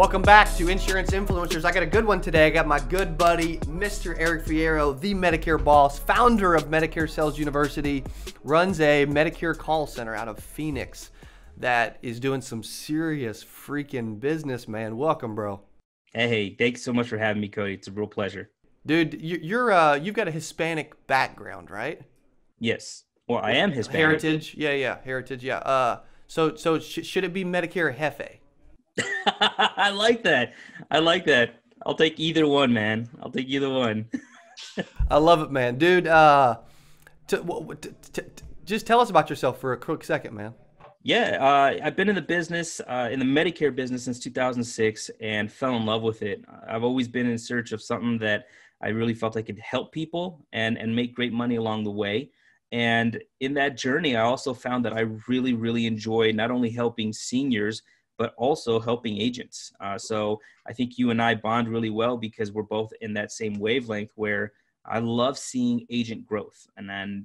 Welcome back to Insurance Influencers. I got a good one today. I got my good buddy, Mr. Eric Fierro, the Medicare boss, founder of Medicare Sales University, runs a Medicare call center out of Phoenix that is doing some serious freaking business, man. Welcome, bro. Hey, thanks so much for having me, Cody. It's a real pleasure. Dude, you've got a Hispanic background, right? Yes. Well, I am Hispanic. Heritage. Yeah, yeah. Heritage, yeah. So should it be Medicare Jefe? I like that. I like that. I'll take either one, man. I'll take either one. I love it, man. Dude, just tell us about yourself for a quick second, man. Yeah, I've been in the business, in the Medicare business since 2006 and fell in love with it. I've always been in search of something that I really felt I could help people and make great money along the way. And in that journey, I also found that I really, really enjoy not only helping seniors, but also helping agents. So I think you and I bond really well because we're both in that same wavelength where I love seeing agent growth. And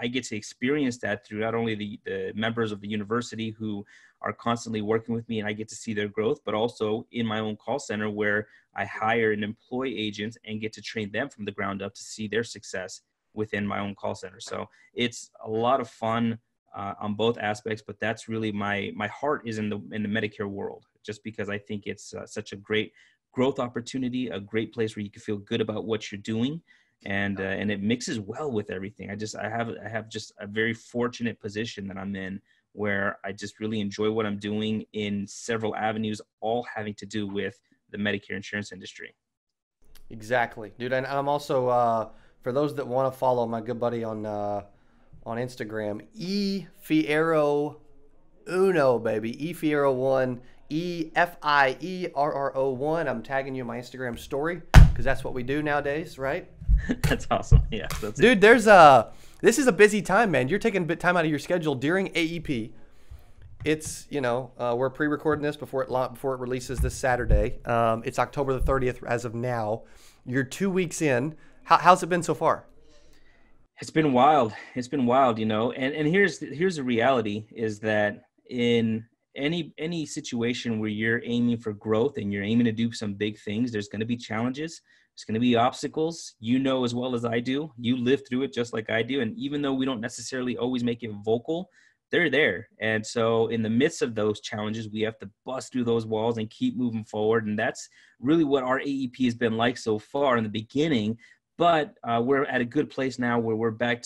I get to experience that through not only the members of the university who are constantly working with me and I get to see their growth, but also in my own call center where I hire and employ agents and get to train them from the ground up to see their success within my own call center. So it's a lot of fun on both aspects, but that's really my heart is in the Medicare world, just because I think it's such a great growth opportunity, a great place where you can feel good about what you're doing, and it mixes well with everything. I have just a very fortunate position that I'm in, where I just really enjoy what I'm doing in several avenues, all having to do with the Medicare insurance industry. Exactly, dude, and I'm also for those that want to follow my good buddy on Instagram, eFierro1, baby, eFierro1, eFierro1. I'm tagging you in my Instagram story because that's what we do nowadays, right? That's awesome. Yeah, that's dude. It. This is a busy time, man. You're taking a bit time out of your schedule during AEP. It's we're pre-recording this before it releases this Saturday. It's October the 30th as of now. You're 2 weeks in. How's it been so far? It's been wild. It's been wild, and here's the reality is that in any situation where you're aiming for growth and you're aiming to do some big things, there's going to be challenges. There's going to be obstacles, as well as I do. You live through it just like I do. And even though we don't necessarily always make it vocal, they're there. And so in the midst of those challenges, we have to bust through those walls and keep moving forward. And that's really what our AEP has been like so far in the beginning. But we're at a good place now where we're back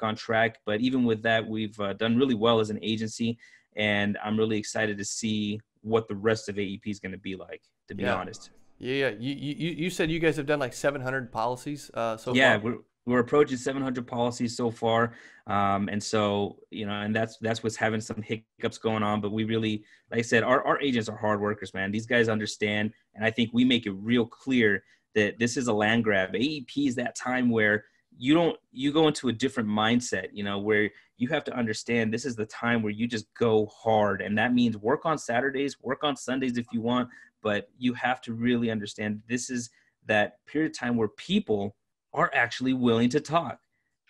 on track. But even with that, we've done really well as an agency. And I'm really excited to see what the rest of AEP is going to be like, to be honest. Yeah. You said you guys have done like 700 policies so far? Yeah, we're approaching 700 policies so far. And so, and that's what's having some hiccups going on. But we really, like I said, our agents are hard workers, man. These guys understand. And I think we make it real clear that this is a land grab. AEP is that time where you go into a different mindset, where you have to understand this is the time where you just go hard. And that means work on Saturdays, work on Sundays if you want, but you have to really understand this is that period of time where people are actually willing to talk.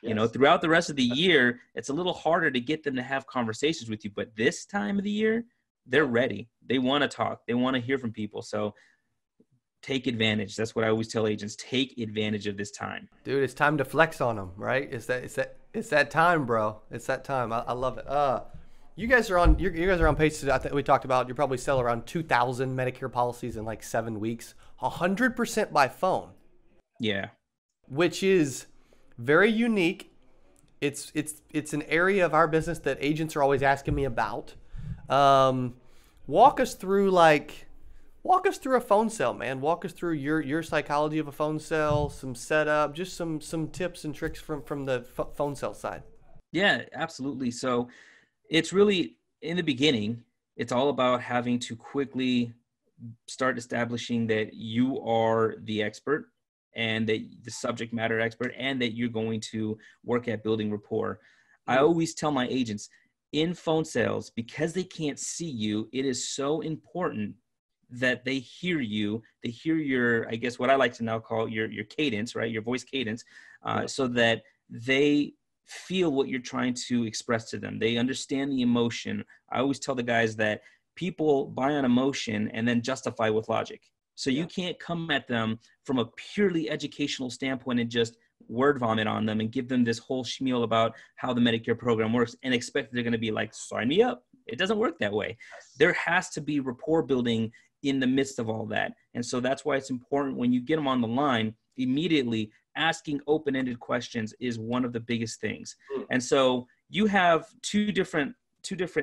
Yes. Throughout the rest of the year, it's a little harder to get them to have conversations with you, but this time of the year, they're ready. They want to talk. They want to hear from people. So take advantage. That's what I always tell agents. Take advantage of this time. Dude, it's time to flex on them, right? It's that time, bro. It's that time. I love it. You guys are on pace today. I think we talked about, you probably sell around 2,000 Medicare policies in like 7 weeks, 100% by phone. Yeah. Which is very unique. It's an area of our business that agents are always asking me about. Walk us through a phone sale, man. Walk us through your psychology of a phone sale, some setup, just some tips and tricks from the phone sale side. Yeah, absolutely. So it's really, in the beginning, it's all about having to quickly start establishing that you are the expert and that the subject matter expert and that you're going to work at building rapport. I always tell my agents in phone sales, because they can't see you, it is so important that they hear you, they hear your, I guess what I like to now call your cadence, right? Your voice cadence, so that they feel what you're trying to express to them. They understand the emotion. I always tell the guys that people buy on emotion and then justify with logic. So you can't come at them from a purely educational standpoint and just word vomit on them and give them this whole schmeal about how the Medicare program works and expect they're going to be like, sign me up. It doesn't work that way. There has to be rapport building in the midst of all that. And so that's why it's important when you get them on the line, immediately asking open-ended questions is one of the biggest things. And so you have two different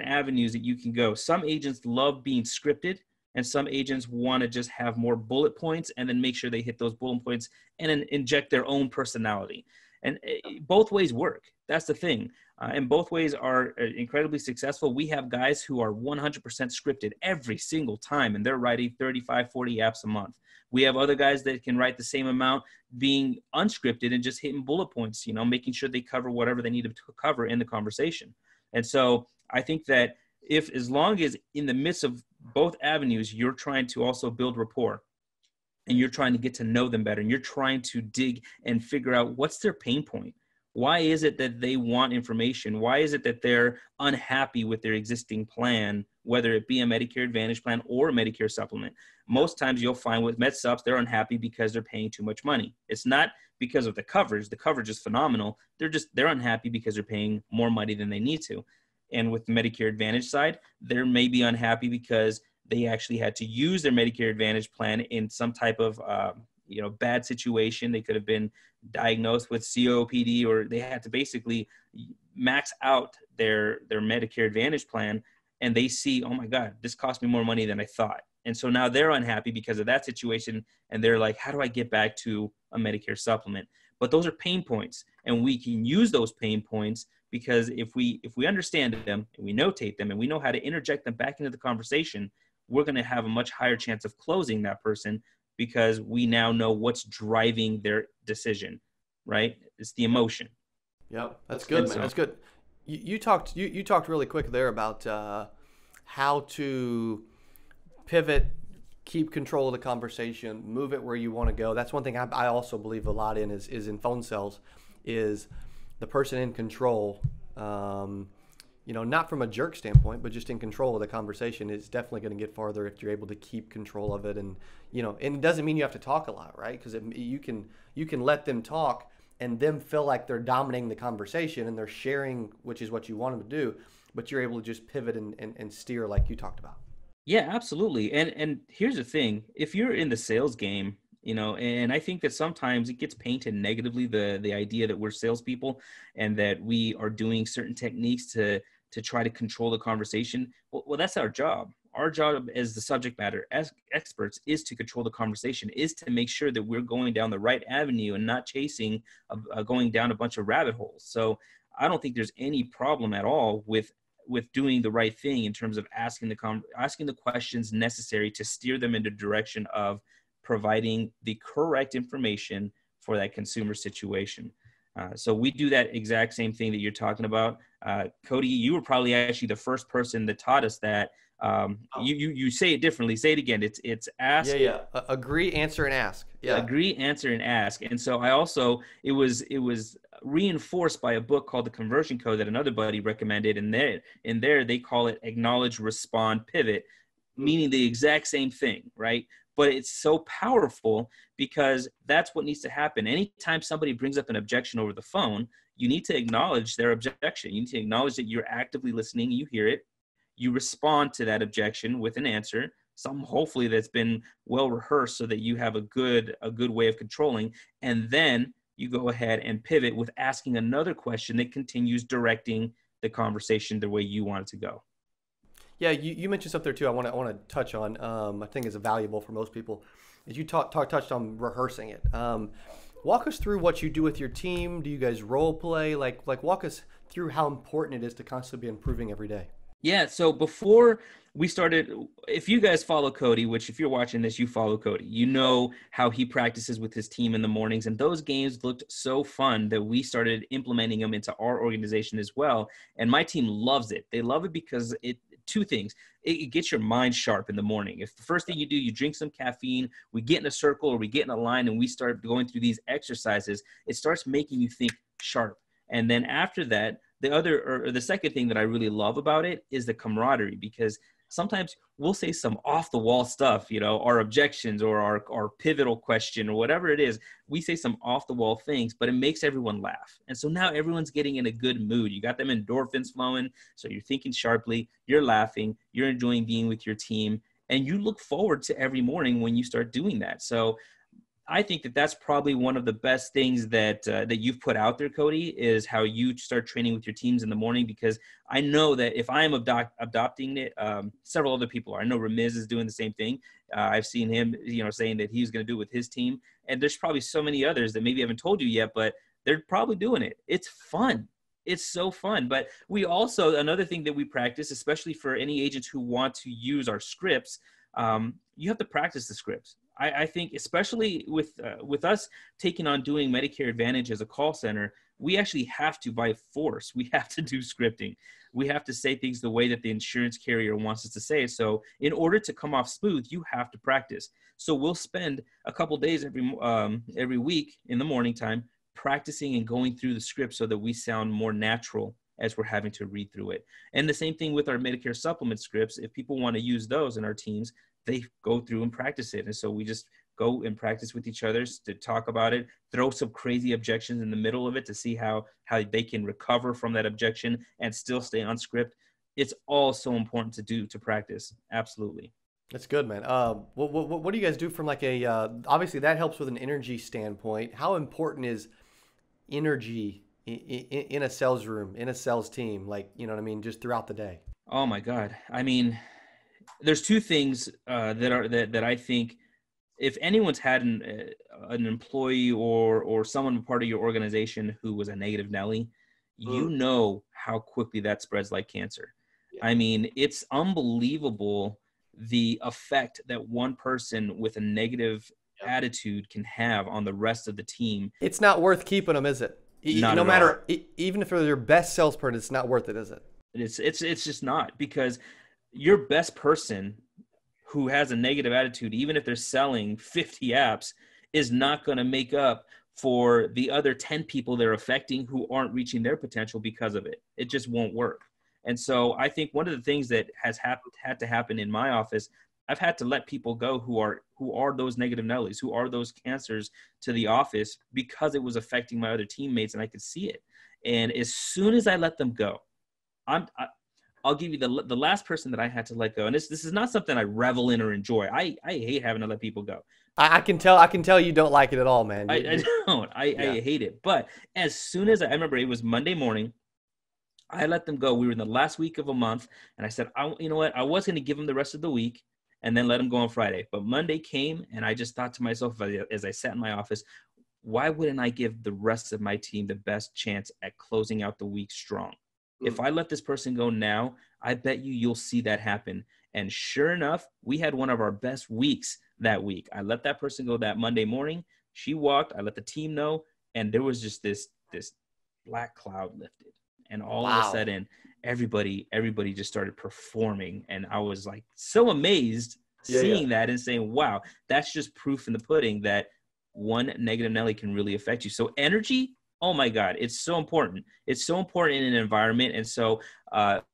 avenues that you can go. Some agents love being scripted, and some agents want to just have more bullet points and then make sure they hit those bullet points and then inject their own personality. And both ways work. That's the thing. And both ways are incredibly successful. We have guys who are 100% scripted every single time, and they're writing 35, 40 apps a month. We have other guys that can write the same amount being unscripted and just hitting bullet points, you know, making sure they cover whatever they need to cover in the conversation. And so I think that if, as long as in the midst of both avenues, you're trying to also build rapport and you're trying to get to know them better and you're trying to dig and figure out what's their pain point. Why is it that they want information? Why is it that they're unhappy with their existing plan, whether it be a Medicare Advantage plan or a Medicare supplement? Most times you'll find with med subs, they're unhappy because they're paying too much money. It's not because of the coverage. The coverage is phenomenal. They're unhappy because they're paying more money than they need to. And with the Medicare Advantage side, they may be unhappy because they actually had to use their Medicare Advantage plan in some type of bad situation. They could have been diagnosed with COPD, or they had to basically max out their Medicare Advantage plan. And they see, oh my God, this cost me more money than I thought. And so now they're unhappy because of that situation. And they're like, how do I get back to a Medicare supplement? But those are pain points, and we can use those pain points, because if we understand them and we notate them and we know how to interject them back into the conversation, we're going to have a much higher chance of closing that person, because we now know what's driving their decision, right? It's the emotion. Yep. That's good, man. That's good. You talked really quick there about how to pivot, keep control of the conversation, move it where you want to go. That's one thing I also believe a lot in is in phone sales is the person in control, not from a jerk standpoint, but just in control of the conversation is definitely going to get farther if you're able to keep control of it. And, and it doesn't mean you have to talk a lot, right? Because you can let them talk and them feel like they're dominating the conversation and they're sharing, which is what you want them to do, but you're able to just pivot and steer like you talked about. Yeah, absolutely. And here's the thing. If you're in the sales game, and I think that sometimes it gets painted negatively, the idea that we're salespeople and that we are doing certain techniques to try to control the conversation. Well, that's our job. Our job as the subject matter as experts is to control the conversation, is to make sure that we're going down the right avenue and not chasing, going down a bunch of rabbit holes. So I don't think there's any problem at all with doing the right thing in terms of asking the questions necessary to steer them into direction of providing the correct information for that consumer situation. So we do that exact same thing that you're talking about. Cody, you were probably actually the first person that taught us that. You say it differently. Say it again. It's ask. Yeah. Agree, answer, and ask. Yeah. Agree, answer, and ask. And so I also, it was reinforced by a book called The Conversion Code that another buddy recommended. And in there, they call it acknowledge, respond, pivot, meaning the exact same thing, right? But it's so powerful because that's what needs to happen. Anytime somebody brings up an objection over the phone, you need to acknowledge their objection. You need to acknowledge that you're actively listening, you hear it, you respond to that objection with an answer, something hopefully that's been well rehearsed so that you have a good way of controlling. And then you go ahead and pivot with asking another question that continues directing the conversation the way you want it to go. Yeah, you mentioned something there too. I want to touch on. I think is valuable for most people. Is you touched on rehearsing it. Walk us through what you do with your team. Do you guys role play? Like walk us through how important it is to constantly be improving every day. Yeah. So before we started, if you guys follow Cody, which if you're watching this, you follow Cody, you know how he practices with his team in the mornings. And those games looked so fun that we started implementing them into our organization as well. And my team loves it. They love it because two things. It gets your mind sharp in the morning. If the first thing you do, you drink some caffeine, we get in a circle or we get in a line and we start going through these exercises, it starts making you think sharp. And then after that, the second thing that I really love about it is the camaraderie, because sometimes we'll say some off the wall stuff, you know, our objections or our pivotal question or whatever it is. We say some off the wall things, but it makes everyone laugh. And so now everyone's getting in a good mood. You got them endorphins flowing. So you're thinking sharply, you're laughing, you're enjoying being with your team. And you look forward to every morning when you start doing that. So I think that that's probably one of the best things that that you've put out there, Cody, is how you start training with your teams in the morning, because I know that if I'm adopting it, several other people are. I know Ramiz is doing the same thing. I've seen him, you know, saying that he's going to do it with his team. And there's probably so many others that maybe haven't told you yet, but they're probably doing it. It's fun. It's so fun. But we also, another thing that we practice, especially for any agents who want to use our scripts, you have to practice the scripts. I think especially with us taking on doing Medicare Advantage as a call center, we actually have to, by force, we have to do scripting. We have to say things the way that the insurance carrier wants us to say it. So in order to come off smooth, you have to practice. So we'll spend a couple days every week in the morning time practicing and going through the script so that we sound more natural as we're having to read through it. And the same thing with our Medicare supplement scripts. If people want to use those in our teams, they go through and practice it. And so we just go and practice with each other to talk about it, throw some crazy objections in the middle of it to see how they can recover from that objection and still stay on script. It's all so important to do, to practice. Absolutely. That's good, man. What do you guys do from like a, obviously that helps with an energy standpoint. How important is energy in a sales room, in a sales team? Like, you know what I mean? Just throughout the day. Oh my God. I mean, there's two things that I think if anyone's had an employee or someone part of your organization who was a negative Nelly, you know how quickly that spreads like cancer. Yeah. I mean, it's unbelievable the effect that one person with a negative attitude can have on the rest of the team. It's not worth keeping them, is it? No matter, even if they're their best salesperson, it's not worth it, is it? It's just not, because your best person who has a negative attitude, even if they're selling 50 apps, is not going to make up for the other 10 people they're affecting who aren't reaching their potential because of it. It just won't work. And so I think one of the things that has had to happen in my office, I've had to let people go who are those negative Nellies, who are those cancers to the office, because it was affecting my other teammates and I could see it. And as soon as I let them go, I'll give you the last person that I had to let go. And this is not something I revel in or enjoy. I hate having to let people go. I can tell you don't like it at all, man. I don't. I hate it. But as soon as I remember, it was Monday morning, I let them go. We were in the last week of a month. And I said, you know what? I was going to give them the rest of the week and then let them go on Friday. But Monday came and I just thought to myself, as I sat in my office, why wouldn't I give the rest of my team the best chance at closing out the week strong? If I let this person go now, I bet you'll see that happen. And sure enough, we had one of our best weeks that week. I let that person go that Monday morning. She walked. I let the team know. And there was just this black cloud lifted. And all of a sudden, everybody just started performing. And I was like so amazed seeing that and saying, wow, that's just proof in the pudding that one negative Nelly can really affect you. So energy, oh my God, it's so important. It's so important in an environment. And so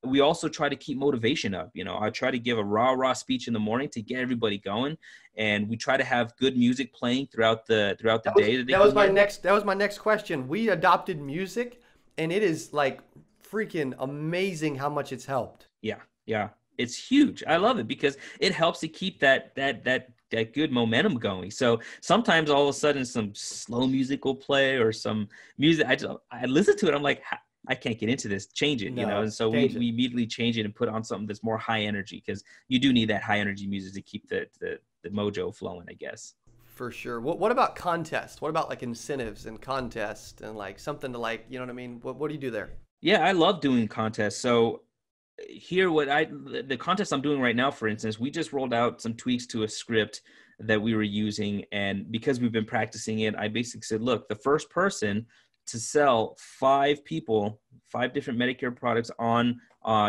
we also try to keep motivation up. You know, I try to give a rah-rah speech in the morning to get everybody going. And we try to have good music playing throughout the day. That was my next question. We adopted music and it is like freaking amazing how much it's helped. Yeah. Yeah. It's huge. I love it because it helps to keep that good momentum going. So sometimes all of a sudden some slow music will play or some music. I listen to it. I'm like, I can't get into this. Change it, you know? And so we immediately change it and put on something that's more high energy, because you do need that high energy music to keep the mojo flowing, I guess. For sure. What about contests? What about like incentives and contests and like something to like, you know what I mean? What do you do there? Yeah, I love doing contests. So here, the contest I'm doing right now, for instance, we just rolled out some tweaks to a script that we were using. And because we've been practicing it, I basically said, look, the first person to sell five different Medicare products on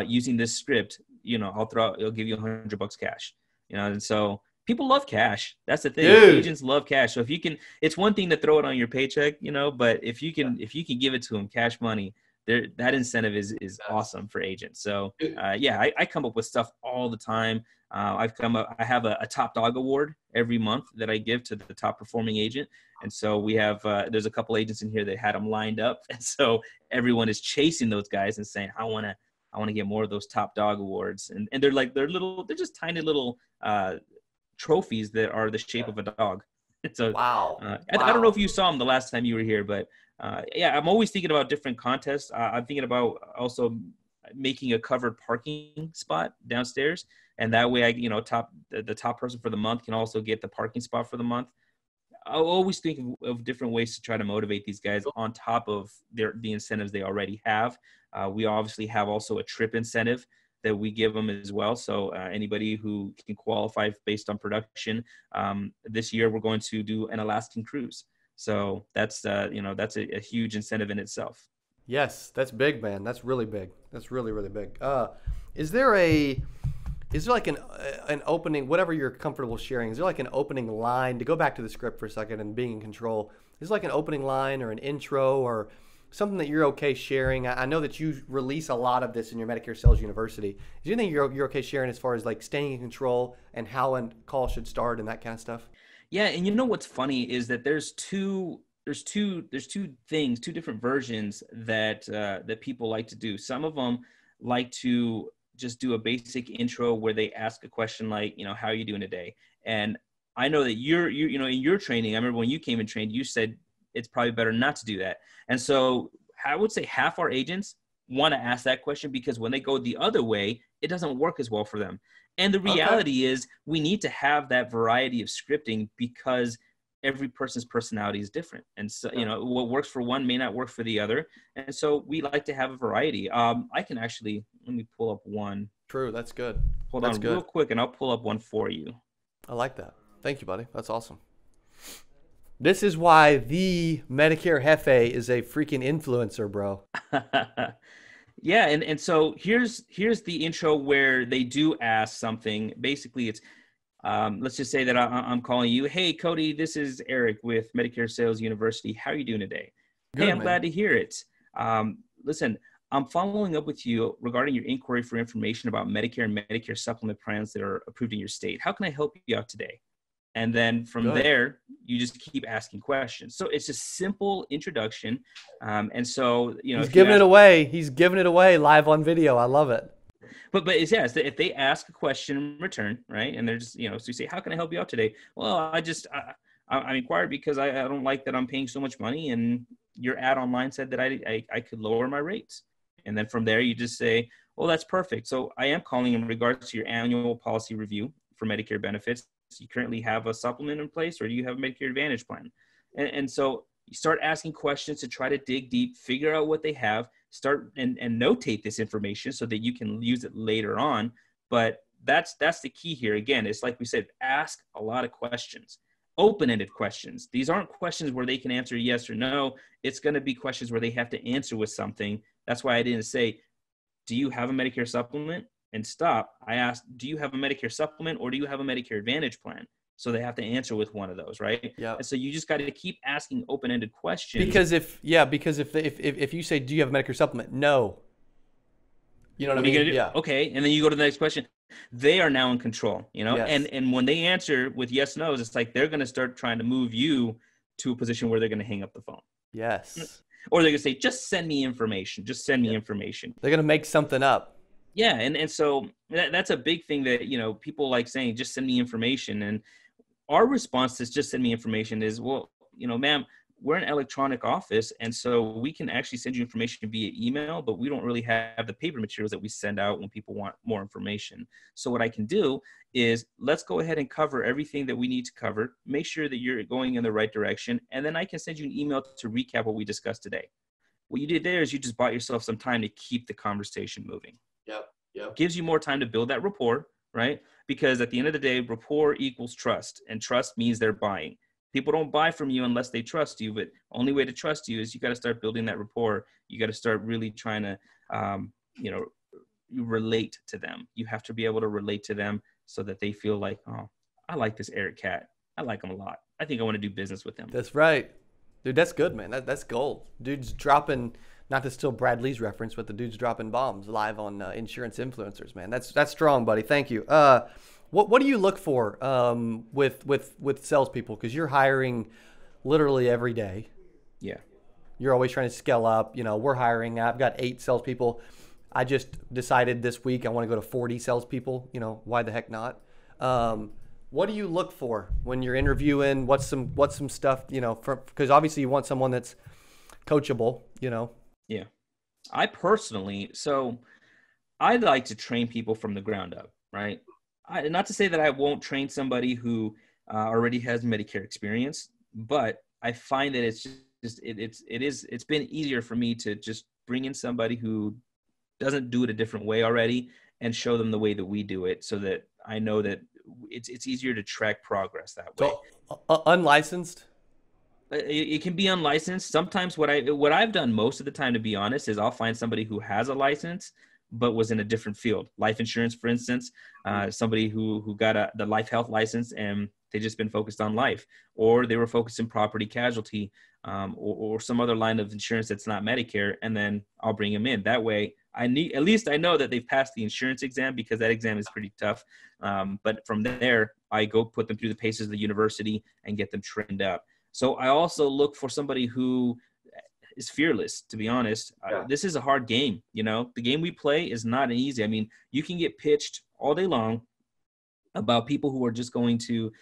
using this script, you know, I'll give you $100 cash, you know? And so people love cash. That's the thing. Dude. Agents love cash. So if you can, it's one thing to throw it on your paycheck, you know, but if you can give it to them cash money, that incentive is awesome for agents. So yeah, I come up with stuff all the time. I have a top dog award every month that I give to the top performing agent. And so we have, there's a couple agents in here that had them lined up. And so everyone is chasing those guys and saying, I want to get more of those top dog awards. And they're like, they're just tiny little trophies that are the shape of a dog. So, wow. I don't know if you saw them the last time you were here, but yeah, I'm always thinking about different contests. I'm thinking about also making a covered parking spot downstairs. And that way, the top person for the month can also get the parking spot for the month. I always think of different ways to try to motivate these guys on top of the incentives they already have. We obviously have also a trip incentive that we give them as well. So anybody who can qualify based on production, this year we're going to do an Alaskan cruise. So that's, that's a huge incentive in itself. Yes, that's big, man. That's really big. That's really, really big. Is there like an opening, whatever you're comfortable sharing, is there like an opening line, to go back to the script for a second and being in control, is there like an opening line or an intro or something that you're okay sharing? I know that you release a lot of this in your Medicare Sales University. Is there anything you're okay sharing as far as like staying in control and how a call should start and that kind of stuff? Yeah, and you know what's funny is that there's two different versions that that people like to do. Some of them like to just do a basic intro where they ask a question like, how are you doing today? And I know that you're in your training, I remember when you came and trained, you said it's probably better not to do that. And so I would say half our agents want to ask that question because when they go the other way, it doesn't work as well for them. And the reality is we need to have that variety of scripting because every person's personality is different. And so, what works for one may not work for the other. And so we like to have a variety. I can actually, let me pull up one. True. That's good. Hold on real quick and I'll pull up one for you. I like that. Thank you, buddy. That's awesome. This is why the Medicare Jefe is a freaking influencer, bro. Yeah. And so here's the intro where they do ask something. Basically it's, let's just say that I'm calling you, hey, Cody, this is Eric with Medicare Sales University. How are you doing today? Good, hey, I'm glad to hear it. Listen, I'm following up with you regarding your inquiry for information about Medicare and Medicare supplement plans that are approved in your state. How can I help you out today? And then from there, you just keep asking questions. So it's a simple introduction. And so, he's giving it away. He's giving it away live on video. I love it. But it's, yes, if they ask a question in return, right? And they're just, so you say, how can I help you out today? Well, I inquired because I don't like that I'm paying so much money and your ad online said that I could lower my rates. And then from there, you just say, well, that's perfect. So I am calling in regards to your annual policy review for Medicare benefits. So you currently have a supplement in place or do you have a Medicare Advantage plan? And so you start asking questions to try to dig deep, figure out what they have, start and notate this information so that you can use it later on. But that's the key here. Again, it's like we said, ask a lot of questions, open-ended questions. These aren't questions where they can answer yes or no. It's going to be questions where they have to answer with something. That's why I didn't say, do you have a Medicare supplement? And stop. I asked, do you have a Medicare supplement or do you have a Medicare Advantage plan? So they have to answer with one of those, right? Yeah. And so you just got to keep asking open-ended questions. Because if you say, do you have a Medicare supplement? No. You know what I mean? Yeah. Okay. And then you go to the next question. They are now in control, Yes. And when they answer with yes, no's, it's like, they're going to start trying to move you to a position where they're going to hang up the phone. Yes. Or they're going to say, just send me information. Just send me information. They're going to make something up. Yeah. And so that's a big thing that, people like saying, just send me information. And our response to just send me information is, well, ma'am, we're an electronic office. And so we can actually send you information via email, but we don't really have the paper materials that we send out when people want more information. So what I can do is let's go ahead and cover everything that we need to cover, make sure that you're going in the right direction. And then I can send you an email to recap what we discussed today. What you did there is you just bought yourself some time to keep the conversation moving. Yep. Yep. Gives you more time to build that rapport, right? Because at the end of the day, rapport equals trust, and trust means they're buying. People don't buy from you unless they trust you, but only way to trust you is you got to start building that rapport. You got to start really trying to, relate to them. You have to be able to relate to them so that they feel like, oh, I like this Eric Cat. I like him a lot. I think I want to do business with him. That's right. Dude, that's good, man. That's gold. Dude's dropping Not to steal Brad Lee's reference, but the dude's dropping bombs live on insurance influencers, man. That's strong, buddy. Thank you. What do you look for with salespeople? Because you're hiring literally every day. Yeah. You're always trying to scale up. You know, we're hiring. I've got 8 salespeople. I just decided this week I want to go to 40 salespeople. You know, why the heck not? What do you look for when you're interviewing? What's some stuff, you know, because obviously you want someone that's coachable, you know? Yeah. I personally, so I like to train people from the ground up, right? Not to say that I won't train somebody who already has Medicare experience, but I find that it's just, it's been easier for me to just bring in somebody who doesn't do it a different way already and show them the way that we do it so that I know that it's easier to track progress that way. So, unlicensed? It can be unlicensed. Sometimes what I've done most of the time, to be honest, is I'll find somebody who has a license but was in a different field. Life insurance, for instance, somebody who got the life health license and they just been focused on life, or they were focused in property casualty or some other line of insurance that's not Medicare, and then I'll bring them in. That way, at least I know that they've passed the insurance exam, because that exam is pretty tough. But from there, I go put them through the paces of the university and get them trained up. So I also look for somebody who is fearless, to be honest. Yeah. This is a hard game. You know, the game we play is not easy. I mean, you can get pitched all day long about people who are just going to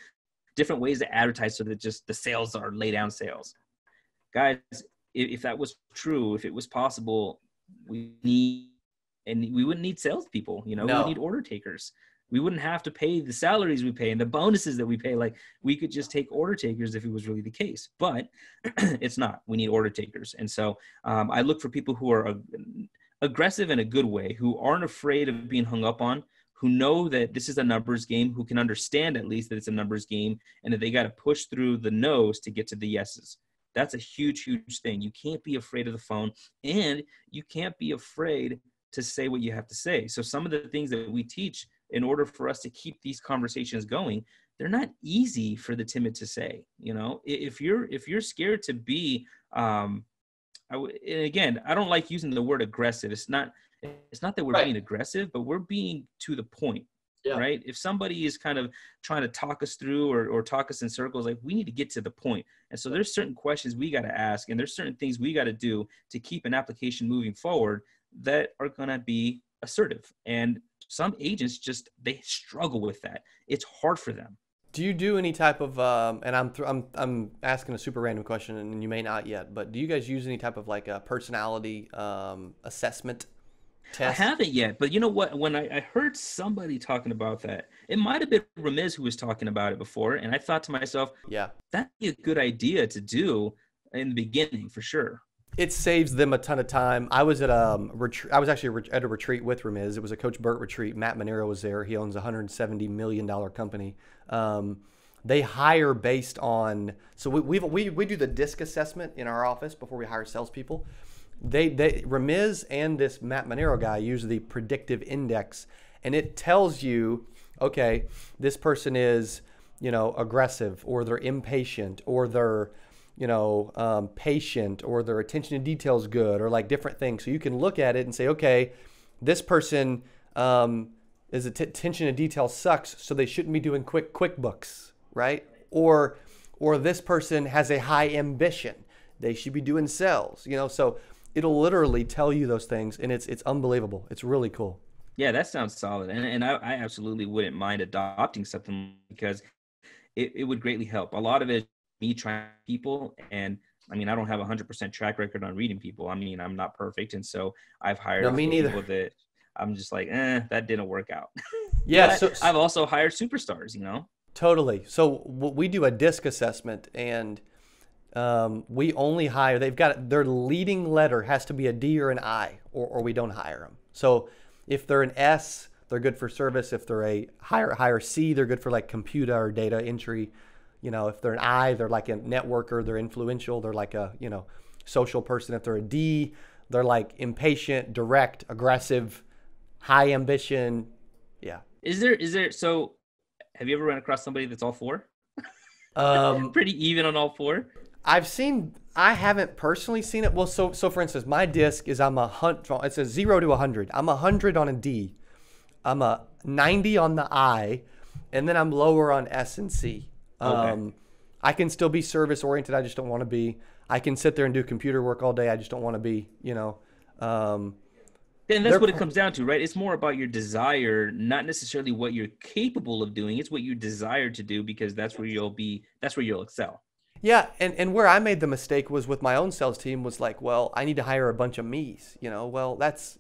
different ways to advertise so that just the sales are lay down sales. Guys, if that was true, if it was possible, we wouldn't need salespeople, you know. No. We need order takers. We wouldn't have to pay the salaries we pay and the bonuses that we pay. Like, we could just take order takers if it was really the case, but it's not. We need order takers. And so I look for people who are aggressive in a good way, who aren't afraid of being hung up on, who know that this is a numbers game, who can understand at least that it's a numbers game and that they got to push through the no's to get to the yeses. That's a huge, huge thing. You can't be afraid of the phone, and you can't be afraid to say what you have to say. So some of the things that we teach in order for us to keep these conversations going, they're not easy for the timid to say. You know, if you're scared to be, and again, I don't like using the word aggressive. It's not that we're being aggressive, but we're being to the point. Yeah. Right? If somebody is kind of trying to talk us through or talk us in circles, like, we need to get to the point. And so there's certain questions we got to ask, and there's certain things we got to do to keep an application moving forward that are going to be assertive. And some agents just, they struggle with that. It's hard for them. Do you do any type of, and I'm asking a super random question and you may not yet, but do you guys use any type of like a personality assessment test? I haven't yet, but you know what? When I heard somebody talking about that, it might have been Ramiz who was talking about it before, and I thought to myself, "Yeah, that'd be a good idea to do in the beginning for sure." It saves them a ton of time. I was at I was actually at a retreat with Ramiz. It was a Coach Burt retreat. Matt Monero was there. He owns a $170 million company. They hire based on, so we do the DISC assessment in our office before we hire salespeople. Ramiz and this Matt Monero guy use the Predictive Index, and it tells you, okay, this person is, you know, aggressive, or they're impatient, or they're, you know, patient, or their attention to detail is good, or like different things. So you can look at it and say, okay, this person is attention to detail sucks, so they shouldn't be doing QuickBooks, right? Or this person has a high ambition, they should be doing sales, you know. So it'll literally tell you those things, and it's unbelievable. It's really cool. Yeah, that sounds solid. And I absolutely wouldn't mind adopting something, because it would greatly help. A lot of it is me trying people, and I mean, I don't have 100% track record on reading people. I mean, I'm not perfect, and so I've hired people that I'm just like, that didn't work out. Yeah, so I've also hired superstars, you know? Totally. So we do a DISC assessment, and we only hire, they've got, their leading letter has to be a D or an I, or we don't hire them. So if they're an S, they're good for service. If they're a higher C, they're good for like computer or data entry. You know, if they're an I, they're like a networker, they're influential, they're like a, you know, social person. If they're a D, they're like impatient, direct, aggressive, high ambition. Yeah. So have you ever run across somebody that's all four? Pretty even on all four? I've seen, I haven't personally seen it. Well, so for instance, my disc is it says 0 to 100. I'm 100 on a D. I'm a 90 on the I, and then I'm lower on S and C. Okay. I can still be service oriented. I just don't want to be. I can sit there and do computer work all day. I just don't want to be, you know. Then that's what it comes down to, right? It's more about your desire, not necessarily what you're capable of doing. It's what you desire to do, because that's where you'll be. That's where you'll excel. Yeah, and where I made the mistake was with my own sales team was like, well, I need to hire a bunch of me's, you know. Well, that's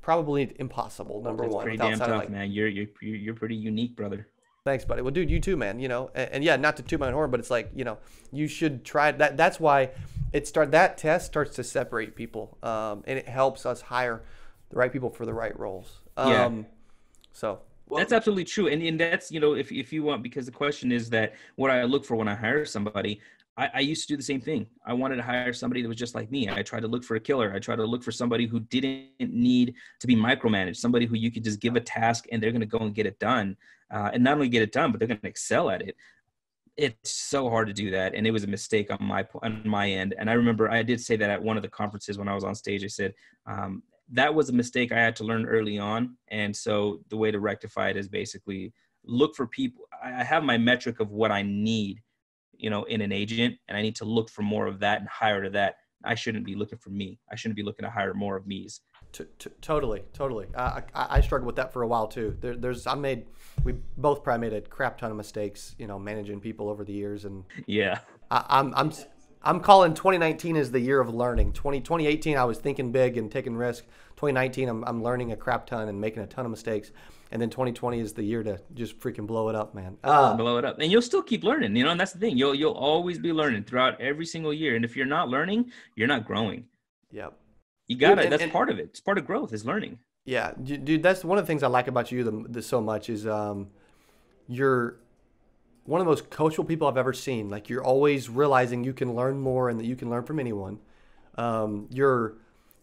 probably impossible. Number one, pretty damn tough, like, man. You're pretty unique, brother. Thanks, buddy. Well, dude, you too, man. You know, and yeah, not to toot my own horn, but it's like, you know, you should try that. That's why that test starts to separate people, and it helps us hire the right people for the right roles. Yeah. So. Well, that's absolutely true. And that's, you know, if you want, because the question is that what I look for when I hire somebody, I used to do the same thing. I wanted to hire somebody that was just like me. I tried to look for a killer. I tried to look for somebody who didn't need to be micromanaged, somebody who you could just give a task and they're going to go and get it done. And not only get it done, but they're going to excel at it. It's so hard to do that. And it was a mistake on my end. And I remember I did say that at one of the conferences when I was on stage. I said, that was a mistake I had to learn early on. And so the way to rectify it is basically look for people. I have my metric of what I need, you know, in an agent, and I need to look for more of that and hire to that. I shouldn't be looking for me. I shouldn't be looking to hire more of me's. Totally. I struggled with that for a while too. We both probably made a crap ton of mistakes, you know, managing people over the years. And yeah, I'm calling 2019 as the year of learning. 2018, I was thinking big and taking risk. 2019, I'm learning a crap ton and making a ton of mistakes. And then 2020 is the year to just freaking blow it up, man. Blow it up. And you'll still keep learning, you know, and that's the thing. You'll always be learning throughout every single year. And if you're not learning, you're not growing. Yep. You got it. That's part of it. It's part of growth is learning. Yeah, dude, that's one of the things I like about you so much is you're one of the most coachable people I've ever seen. Like, you're always realizing you can learn more and that you can learn from anyone. You're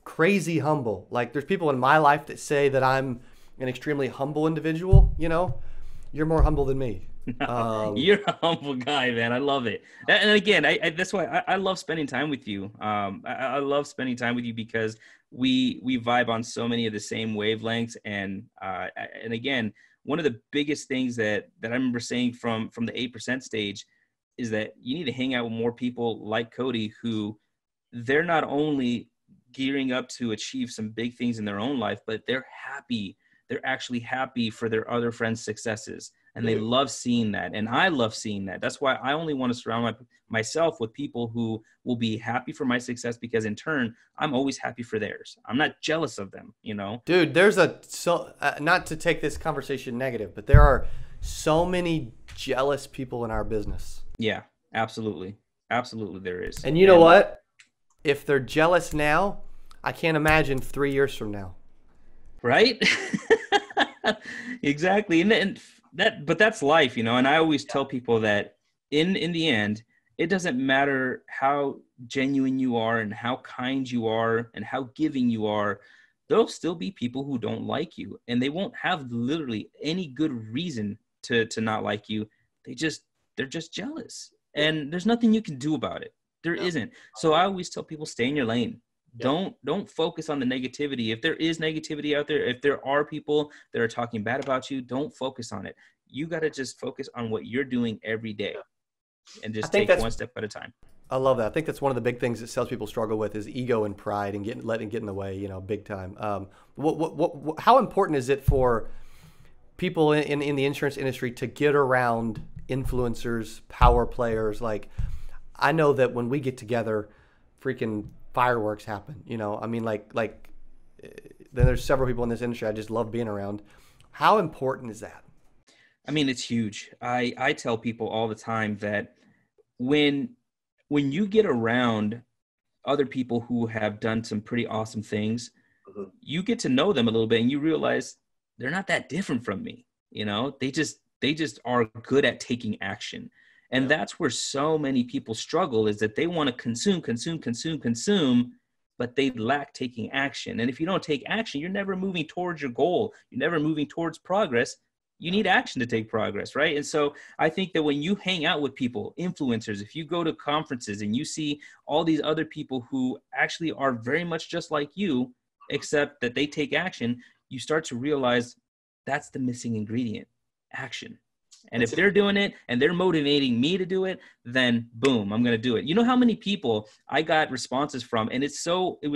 crazy humble. Like, there's people in my life that say that I'm an extremely humble individual. You know, you're more humble than me. You're a humble guy, man. I love it. And again, that's why I love spending time with you. I love spending time with you because we vibe on so many of the same wavelengths. And again, one of the biggest things that I remember saying from the 8% stage is that you need to hang out with more people like Cody, who they're not only gearing up to achieve some big things in their own life, but they're happy. They're actually happy for their other friends' successes. And they love seeing that. And I love seeing that. That's why I only want to surround myself with people who will be happy for my success, because in turn, I'm always happy for theirs. I'm not jealous of them, you know? Dude, not to take this conversation negative, but there are so many jealous people in our business. Yeah, absolutely. Absolutely there is. And you know what? If they're jealous now, I can't imagine 3 years from now. Right? Exactly. But that's life, you know, and I always tell people that in the end, it doesn't matter how genuine you are and how kind you are and how giving you are, there'll still be people who don't like you, and they won't have literally any good reason to not like you. They're just jealous, and there's nothing you can do about it. There isn't. So I always tell people, stay in your lane. Don't focus on the negativity. If there is negativity out there, if there are people that are talking bad about you, don't focus on it. You got to just focus on what you're doing every day and just take one step at a time. I love that. I think that's one of the big things that salespeople struggle with is ego and pride and letting it get in the way, you know, big time. How important is it for people in the insurance industry to get around influencers, power players? Like, I know that when we get together, freaking fireworks happen, you know. I mean, like then there's several people in this industry I just love being around. How important is that? I mean, it's huge. I tell people all the time that when you get around other people who have done some pretty awesome things, you get to know them a little bit and you realize they're not that different from me. You know, they just are good at taking action. And that's where so many people struggle, is that they want to consume, but they lack taking action. And if you don't take action, you're never moving towards your goal. You're never moving towards progress. You need action to take progress, right? And so I think that when you hang out with people, influencers, if you go to conferences and you see all these other people who actually are very much just like you, except that they take action, you start to realize that's the missing ingredient, action. And if they're doing it and they're motivating me to do it, then boom, I'm going to do it. You know how many people I got responses from? And it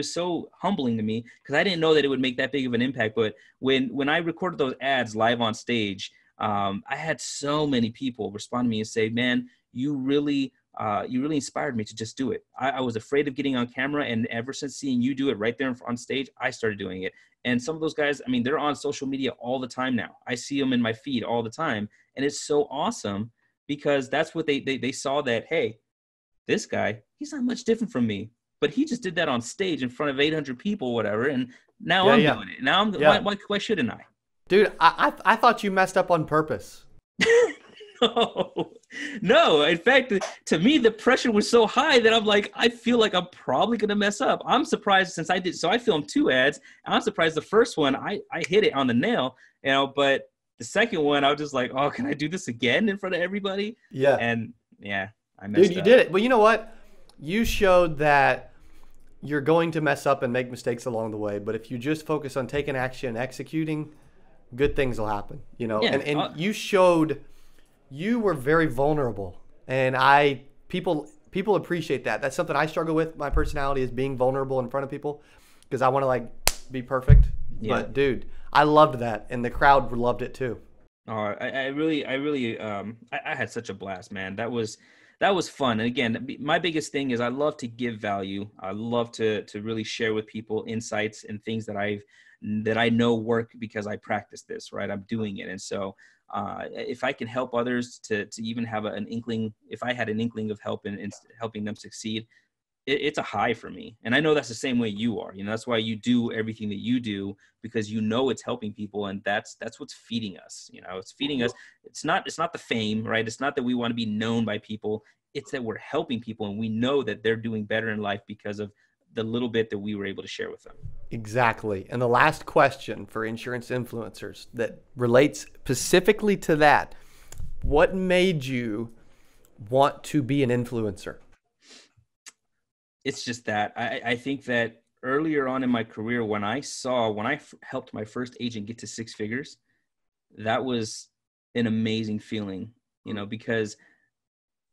was so humbling to me because I didn't know that it would make that big of an impact. But when I recorded those ads live on stage, I had so many people respond to me and say, man, you really inspired me to just do it. I was afraid of getting on camera. And ever since seeing you do it right there on stage, I started doing it. And some of those guys, I mean, they're on social media all the time now. I see them in my feed all the time. And it's so awesome because that's what they saw that, hey, this guy, he's not much different from me, but he just did that on stage in front of 800 people, whatever. And now I'm doing it. Now why shouldn't I? Dude, I thought you messed up on purpose. No, in fact, to me, the pressure was so high that I'm like, I feel like I'm probably going to mess up. I'm surprised since I did. So I filmed two ads. I'm surprised the first one, I hit it on the nail, you know, but the second one, I was just like, oh, can I do this again in front of everybody? Yeah. And yeah, I messed up. Dude, you did it. Well, you know what? You showed that you're going to mess up and make mistakes along the way. But if you just focus on taking action and executing, good things will happen, you know, yeah, and you showed... You were very vulnerable, and people appreciate that. That's something I struggle with. My personality is being vulnerable in front of people because I want to like be perfect. Yeah. But dude, I loved that, and the crowd loved it too. Oh, I really had such a blast, man. That was fun. And again, my biggest thing is I love to give value. I love to really share with people insights and things that I know work because I practice this, right? I'm doing it, and so. If I can help others to even have an inkling, if I had an inkling of help in helping them succeed, it's a high for me. And I know that's the same way you are, you know, that's why you do everything that you do because you know, it's helping people. And that's what's feeding us, you know, it's feeding us. It's not the fame, right? It's not that we want to be known by people. It's that we're helping people and we know that they're doing better in life because of the little bit that we were able to share with them. Exactly. And the last question for insurance influencers that relates specifically to that, what made you want to be an influencer? It's just that I think that earlier on in my career, when I helped my first agent get to 6 figures, that was an amazing feeling, you know, because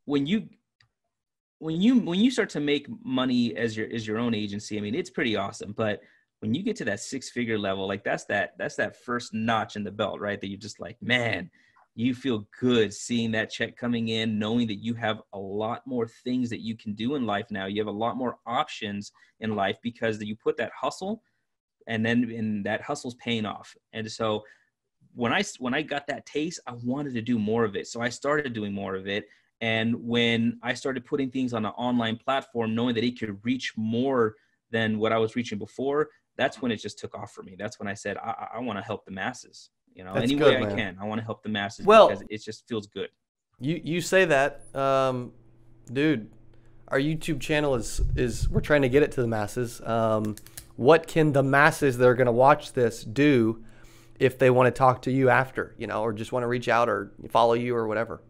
when you start to make money as your own agency, I mean, it's pretty awesome. But when you get to that 6-figure level, like that's that first notch in the belt, right? That you're just like, man, you feel good seeing that check coming in, knowing that you have a lot more things that you can do in life now. You have a lot more options in life because you put that hustle, and that hustle's paying off. And so when I got that taste, I wanted to do more of it. So I started doing more of it. And when I started putting things on an online platform, knowing that it could reach more than what I was reaching before, that's when it just took off for me. That's when I said, I want to help the masses, you know, any way I can. I want to help the masses because it just feels good. You say that, dude, our YouTube channel is we're trying to get it to the masses. What can the masses that are going to watch this do if they want to talk to you after, you know, or just want to reach out or follow you or whatever?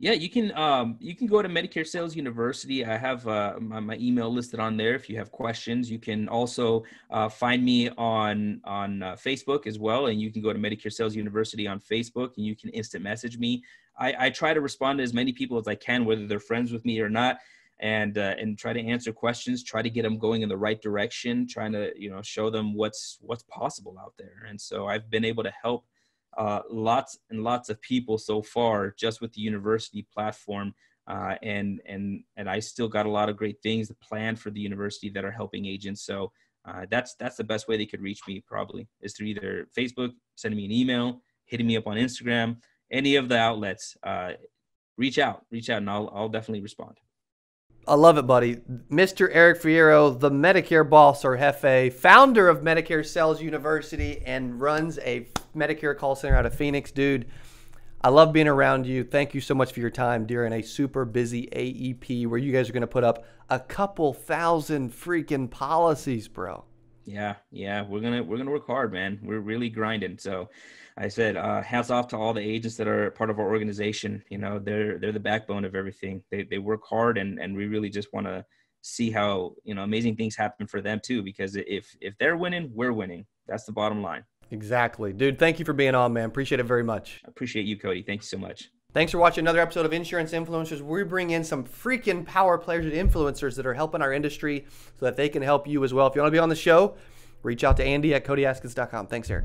Yeah, you can go to Medicare Sales University. I have my email listed on there. If you have questions, you can also find me on Facebook as well. And you can go to Medicare Sales University on Facebook and you can instant message me. I try to respond to as many people as I can, whether they're friends with me or not, and try to answer questions, try to get them going in the right direction, trying to, you know, show them what's possible out there. And so I've been able to help lots and lots of people so far just with the university platform. And I still got a lot of great things planned for the university that are helping agents. So that's the best way they could reach me probably is through either Facebook, sending me an email, hitting me up on Instagram, any of the outlets, reach out and I'll definitely respond. I love it, buddy. Mr. Eric Fierro, the Medicare boss or jefe, founder of Medicare Sales University and runs a Medicare call center out of Phoenix. Dude, I love being around you. Thank you so much for your time during a super busy AEP where you guys are going to put up a couple thousand freaking policies, bro. Yeah. We're gonna work hard, man. We're really grinding. So I said, hats off to all the agents that are part of our organization. You know, they're the backbone of everything. They work hard, and we really just want to see how, you know, amazing things happen for them too, because if they're winning, we're winning. That's the bottom line. Exactly. Dude, thank you for being on, man. Appreciate it very much. I appreciate you, Cody. Thank you so much. Thanks for watching another episode of Insurance Influencers. We bring in some freaking power players and influencers that are helping our industry so that they can help you as well. If you want to be on the show, reach out to Andy at CodyAskins.com. Thanks, Eric.